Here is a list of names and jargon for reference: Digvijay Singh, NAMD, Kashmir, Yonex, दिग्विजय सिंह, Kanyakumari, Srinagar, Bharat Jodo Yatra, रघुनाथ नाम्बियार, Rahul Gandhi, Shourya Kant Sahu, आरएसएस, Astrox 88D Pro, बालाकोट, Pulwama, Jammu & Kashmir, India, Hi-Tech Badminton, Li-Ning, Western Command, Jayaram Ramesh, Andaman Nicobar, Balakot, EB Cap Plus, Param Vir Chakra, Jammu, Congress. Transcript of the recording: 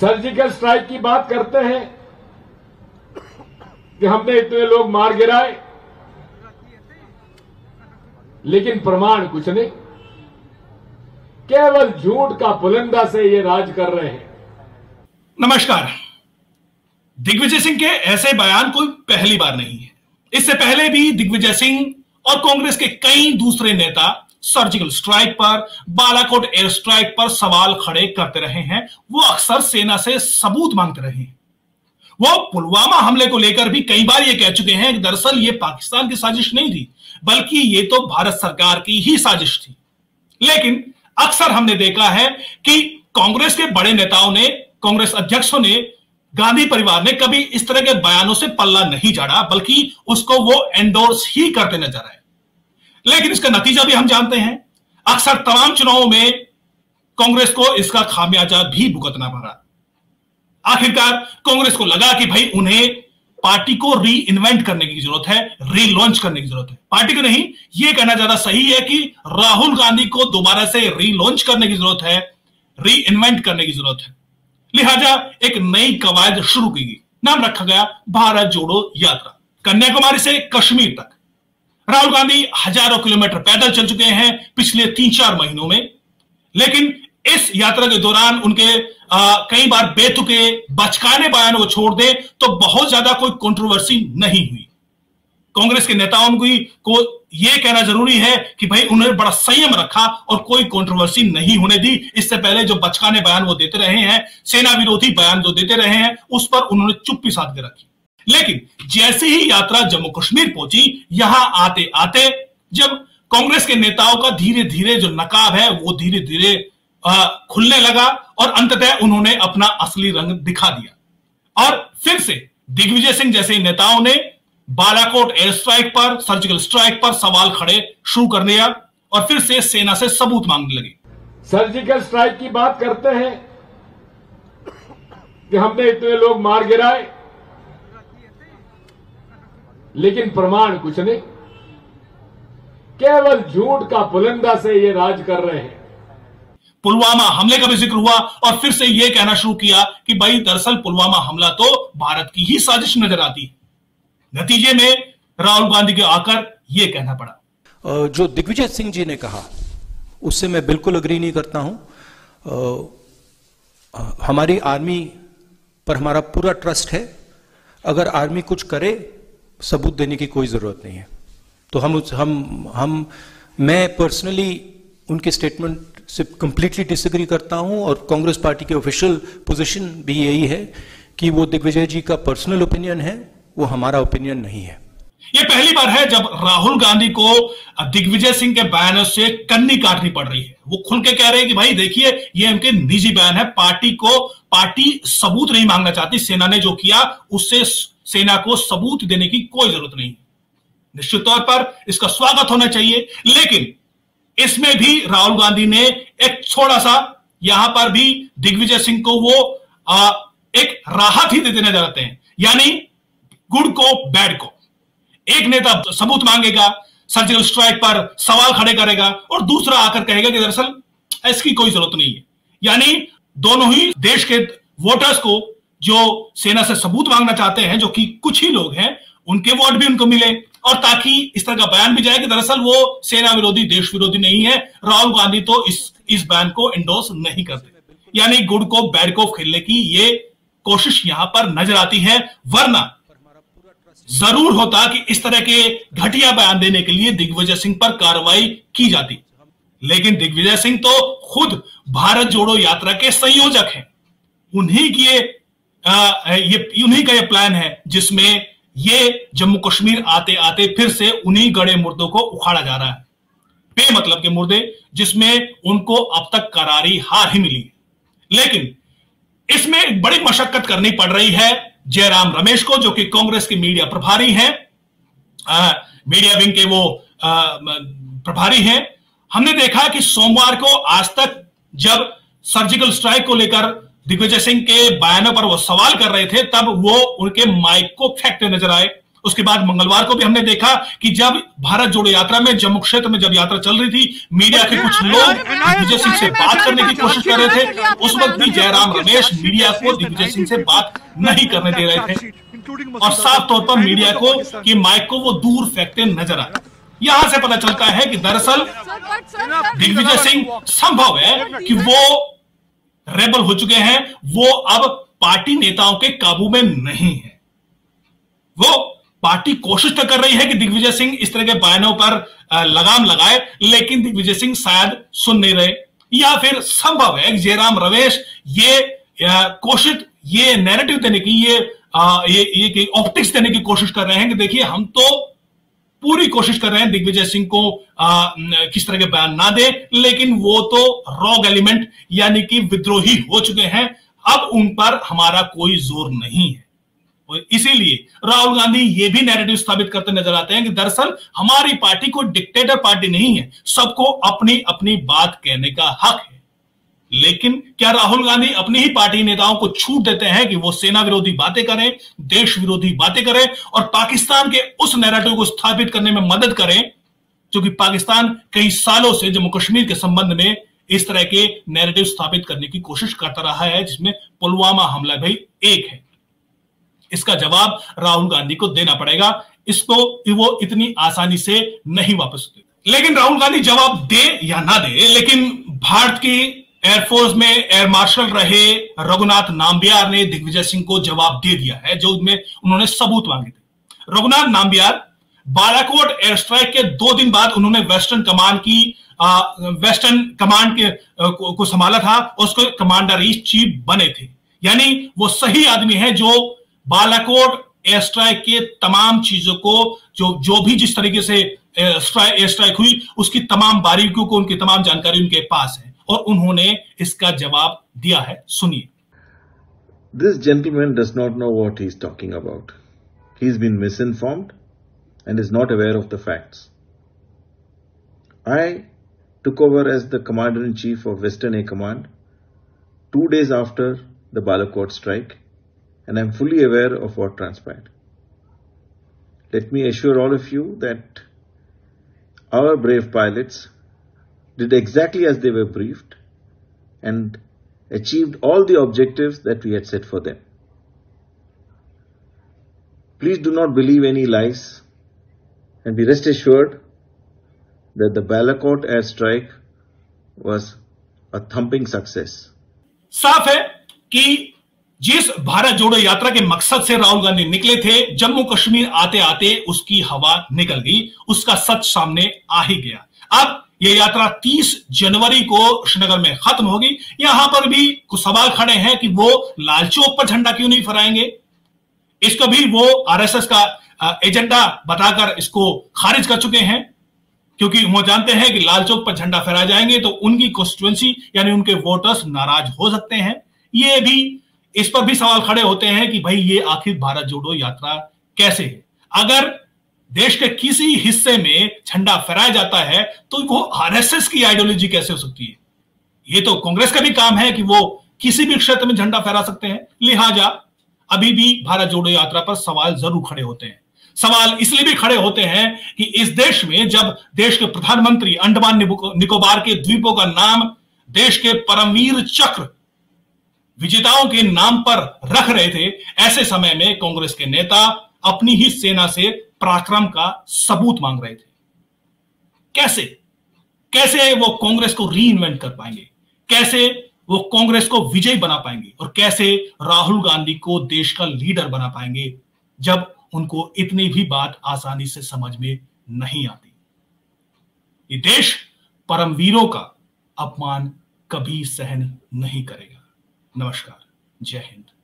Surgical strike की बात करते हैं कि हमने इतने लोग मार गिराए, लेकिन प्रमाण कुछ नहीं, केवल झूठ का पुलिंदा से ये राज कर रहे हैं। नमस्कार। दिग्विजय सिंह के ऐसे बयान कोई पहली बार नहीं है। इससे पहले भी दिग्विजय सिंह और कांग्रेस के कई दूसरे नेता सर्जिकल स्ट्राइक पर, बालाकोट एयर स्ट्राइक पर सवाल खड़े करते रहे हैं। वो अक्सर सेना से सबूत मांगते रहे हैं। वो पुलवामा हमले को लेकर भी कई बार ये कह चुके हैं कि दरअसल ये पाकिस्तान की साजिश नहीं थी, बल्कि ये तो भारत सरकार की ही साजिश थी। लेकिन अक्सर हमने देखा है कि कांग्रेस के बड़े नेताओं ने, कांग्रेस अध्यक्षों ने, गांधी परिवार ने कभी इस तरह के बयानों से पल्ला नहीं झाड़ा, बल्कि उसको वो एंडोर्स ही करते नजर आए। लेकिन इसका नतीजा भी हम जानते हैं, अक्सर तमाम चुनावों में कांग्रेस को इसका खामियाजा भी भुगतना पड़ा। आखिरकार कांग्रेस को लगा कि भाई उन्हें पार्टी को रीइन्वेंट करने की जरूरत है, रीलॉन्च करने की जरूरत है। पार्टी को नहीं, यह कहना ज्यादा सही है कि राहुल गांधी को दोबारा से रीलॉन्च करने की जरूरत है, रीइन्वेंट करने की जरूरत है। लिहाजा एक नई कवायद शुरू की गई। नाम रखा गया भारत जोड़ो यात्रा। कन्याकुमारी से कश्मीर तक राहुल गांधी हजारों किलोमीटर पैदल चल चुके हैं पिछले 3-4 महीनों में। लेकिन इस यात्रा के दौरान उनके कई बार बेतुके बचकाने बयानों को छोड़ दे तो बहुत ज्यादा कोई कंट्रोवर्सी नहीं हुई। कांग्रेस के नेताओं को यह कहना जरूरी है कि भाई उन्होंने बड़ा संयम रखा और कोई कंट्रोवर्सी नहीं होने दी। इससे पहले जो बचकाने बयान वो देते रहे हैं, सेना विरोधी बयान जो देते रहे हैं, उस पर उन्होंने चुप्पी साध के रखी। लेकिन जैसे ही यात्रा जम्मू कश्मीर पहुंची, यहां आते आते जब कांग्रेस के नेताओं का धीरे धीरे जो नकाब है वो धीरे धीरे खुलने लगा और अंततः उन्होंने अपना असली रंग दिखा दिया। और फिर से दिग्विजय सिंह जैसे नेताओं ने बालाकोट एयर स्ट्राइक पर, सर्जिकल स्ट्राइक पर सवाल खड़े शुरू कर दिया और फिर से सेना से सबूत मांगने लगे। सर्जिकल स्ट्राइक की बात करते हैं कि हमने इतने लोग मार गिराए, लेकिन प्रमाण कुछ नहीं, केवल झूठ का पुलिंदा से ये राज कर रहे हैं। पुलवामा हमले का भी जिक्र हुआ और फिर से ये कहना शुरू किया कि भाई दरअसल पुलवामा हमला तो भारत की ही साजिश नजर आती है। नतीजे में राहुल गांधी को आकर ये कहना पड़ा। जो दिग्विजय सिंह जी ने कहा उससे मैं बिल्कुल अग्री नहीं करता हूं। हमारी आर्मी पर हमारा पूरा ट्रस्ट है। अगर आर्मी कुछ करे, सबूत देने की कोई ज़रूरत नहीं है। तो मैं पर्सनली उनके स्टेटमेंट से कंप्लीटली डिसएग्री करता हूं और कांग्रेस पार्टी के ऑफिशियल पोजीशन भी यही है कि वो दिग्विजय जी का पर्सनल ओपिनियन है, वो हमारा ओपिनियन नहीं है। ये पहली बार है जब राहुल गांधी को दिग्विजय सिंह के बयानों से कन्नी काटनी पड़ रही है। वो खुल के कह रहे हैं कि भाई देखिए ये उनके निजी बयान है, पार्टी सबूत नहीं मांगना चाहती। सेना ने जो किया उससे सेना को सबूत देने की कोई जरूरत नहीं। निश्चित तौर पर इसका स्वागत होना चाहिए, लेकिन इसमें भी राहुल गांधी ने एक थोड़ा सा यहां पर भी दिग्विजय सिंह को वो एक राहत ही दे देना चाहते हैं, यानी गुड को बैड को। एक नेता सबूत मांगेगा, सर्जिकल स्ट्राइक पर सवाल खड़े करेगा और दूसरा आकर कहेगा कि दरअसल इसकी कोई जरूरत नहीं है। यानी दोनों ही देश के वोटर्स को जो सेना से सबूत मांगना चाहते हैं, जो कि कुछ ही लोग हैं, उनके वोट भी उनको मिले और ताकि इस तरह का बयान भी जाए कि दरअसल वो सेना विरोधी, देश विरोधी नहीं है। राहुल गांधी तो इस बयान को एंडोर्स नहीं करते, यानी गुड को बैड को खेलने की ये कोशिश यहां पर नजर आती है। वरना जरूर होता कि इस तरह के घटिया बयान देने के लिए दिग्विजय सिंह पर कार्रवाई की जाती। लेकिन दिग्विजय सिंह तो खुद भारत जोड़ो यात्रा के संयोजक हैं। उन्हीं का ये प्लान है जिसमें ये जम्मू कश्मीर आते आते फिर से उन्हीं गड़े मुर्दों को उखाड़ा जा रहा है, बेमतलब के मुर्दे जिसमें उनको अब तक करारी हार ही मिली है। लेकिन इसमें एक बड़ी मशक्कत करनी पड़ रही है जयराम रमेश को, जो कि कांग्रेस के मीडिया प्रभारी हैं, मीडिया विंग के वो प्रभारी हैं। हमने देखा कि सोमवार को आज तक जब सर्जिकल स्ट्राइक को लेकर दिग्विजय सिंह के बयानों पर वो सवाल कर रहे थे, तब वो उनके माइक को फेंकते नजर आए उसके बाद मंगलवार को भी हमने देखा कि जब भारत जोड़ो यात्रा में जम्मू क्षेत्र में जब यात्रा चल रही थी, मीडिया के कुछ लोग दिग्विजय सिंह से बात करने की कोशिश कर रहे थे, उस वक्त भी जयराम रमेश मीडिया को दिग्विजय सिंह से बात नहीं करने दे रहे थे और साफ तौर पर मीडिया को कि माइक को वो दूर फेंकते नजर आए। यहां से पता चलता है कि दरअसल दिग्विजय सिंह संभव है कि वो रेबल हो चुके हैं, वो अब पार्टी नेताओं के काबू में नहीं है। वो पार्टी कोशिश तो कर रही है कि दिग्विजय सिंह इस तरह के बयानों पर लगाम लगाए, लेकिन दिग्विजय सिंह शायद सुन नहीं रहे, या फिर संभव है कि जयराम रमेश ये कोशिश, ये नैरेटिव देने की, ये ऑप्टिक्स देने की कोशिश कर रहे हैं कि देखिए हम तो पूरी कोशिश कर रहे हैं दिग्विजय सिंह को किस तरह के बयान ना दे, लेकिन वो तो रॉग एलिमेंट यानी कि विद्रोही हो चुके हैं, अब उन पर हमारा कोई जोर नहीं है। इसीलिए राहुल गांधी ये भी नैरेटिव स्थापित करते नजर आते हैं कि दरअसल हमारी पार्टी को डिक्टेटर पार्टी नहीं है, सबको अपनी अपनी बात कहने का हक है। लेकिन क्या राहुल गांधी अपनी ही पार्टी नेताओं को छूट देते हैं कि वो सेना विरोधी बातें करें, देश विरोधी बातें करें और पाकिस्तान के उस नैरेटिव को स्थापित करने में मदद करें जो कि पाकिस्तान कई सालों से जम्मू कश्मीर के संबंध में इस तरह के नैरेटिव स्थापित करने की कोशिश करता रहा है, जिसमें पुलवामा हमला भी एक है। इसका जवाब राहुल गांधी को देना पड़ेगा, इसको वो इतनी आसानी से नहीं वापस देगा। लेकिन राहुल गांधी जवाब दे या ना दे, लेकिन भारत की एयरफोर्स में एयर मार्शल रहे रघुनाथ नाम्बियार ने दिग्विजय सिंह को जवाब दे दिया है, जो में उन्होंने सबूत मांगे थे। रघुनाथ नाम्बियार बालाकोट एयर स्ट्राइक के 2 दिन बाद उन्होंने वेस्टर्न कमांड को संभाला था, उसके कमांडर इन चीफ बने थे, यानी वो सही आदमी है जो बालाकोट एयर स्ट्राइक के तमाम चीजों को, जिस तरीके से एयर स्ट्राइक हुई उसकी तमाम बारीकियों को, उनकी तमाम जानकारी उनके पास है और उन्होंने इसका जवाब दिया है। सुनिए। This gentleman does not know what he is talking about. He has been misinformed and is not aware of the facts. I took over as the Commander-in-Chief of Western Air Command 2 days after the Balakot strike, and I am fully aware of what transpired. Let me assure all of you that our brave pilots did exactly as they were briefed and achieved all the objectives that we had set for them. Please do not believe any lies and be rest assured that the Balakot airstrike was a thumping success. साफ है कि जिस भारत जोड़ो यात्रा के मकसद से राहुल गांधी निकले थे, जम्मू कश्मीर आते आते उसकी हवा निकल गई, उसका सच सामने आ ही गया। अब यह यात्रा 30 जनवरी को श्रीनगर में खत्म होगी। यहां पर भी कुछ सवाल खड़े हैं कि वो लाल चौक पर झंडा क्यों नहीं फहराएंगे, इसको भी वो आरएसएस का एजेंडा बताकर इसको खारिज कर चुके हैं, क्योंकि वो जानते हैं कि लाल चौक पर झंडा फहराए जाएंगे तो उनकी कॉन्स्टिट्यूएंसी यानी उनके वोटर्स नाराज हो सकते हैं। ये भी, इस पर भी सवाल खड़े होते हैं कि भाई ये आखिर भारत जोड़ो यात्रा कैसे है। अगर देश के किसी हिस्से में झंडा फहराया जाता है तो वो आरएसएस की आइडियोलॉजी कैसे हो सकती है? ये तो कांग्रेस का भी काम है कि वो किसी भी क्षेत्र में झंडा फहरा सकते हैं। लिहाजा अभी भी भारत जोड़ो यात्रा पर सवाल जरूर खड़े होते हैं। सवाल इसलिए भी खड़े होते हैं कि इस देश में जब देश के प्रधानमंत्री अंडमान निकोबार के द्वीपों का नाम देश के परमवीर चक्र विजेताओं के नाम पर रख रहे थे, ऐसे समय में कांग्रेस के नेता अपनी ही सेना से पराक्रम का सबूत मांग रहे थे। कैसे कैसे वो कांग्रेस को रीइन्वेंट कर पाएंगे, कैसे वो कांग्रेस को विजयी बना पाएंगे और कैसे राहुल गांधी को देश का लीडर बना पाएंगे, जब उनको इतनी भी बात आसानी से समझ में नहीं आती। ये देश परमवीरों का अपमान कभी सहन नहीं करेगा। नमस्कार, जय हिंद।